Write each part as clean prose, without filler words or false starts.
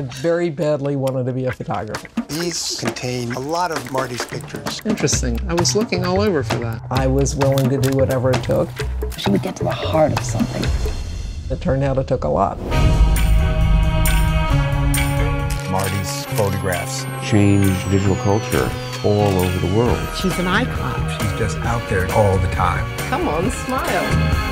I very badly wanted to be a photographer. These contain a lot of Marty's pictures. Interesting. I was looking all over for that. I was willing to do whatever it took. She would get to the heart of something. It turned out it took a lot. Marty's photographs changed visual culture all over the world. She's an icon. She's just out there all the time. Come on, smile.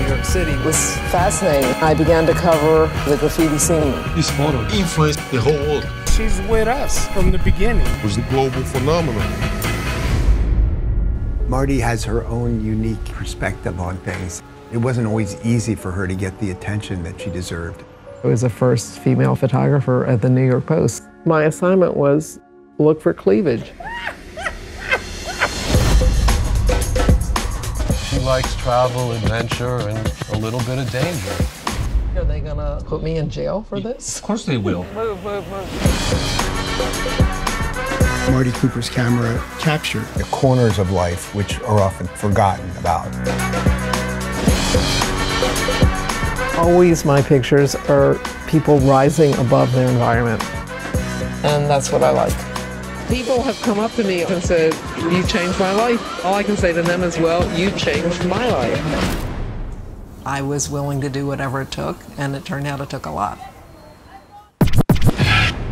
New York City was fascinating. I began to cover the graffiti scene. This photo influenced the whole world. She's with us from the beginning. It was a global phenomenon. Marty has her own unique perspective on things. It wasn't always easy for her to get the attention that she deserved. I was the first female photographer at the New York Post. My assignment was look for cleavage. She likes travel, adventure, and a little bit of danger. Are they gonna put me in jail for this? Of course they will. Move, move, move. Marty Cooper's camera captured the corners of life which are often forgotten about. Always my pictures are people rising above their environment. And that's what I like. People have come up to me and said, "You changed my life." All I can say to them is, well, you changed my life. I was willing to do whatever it took, and it turned out it took a lot.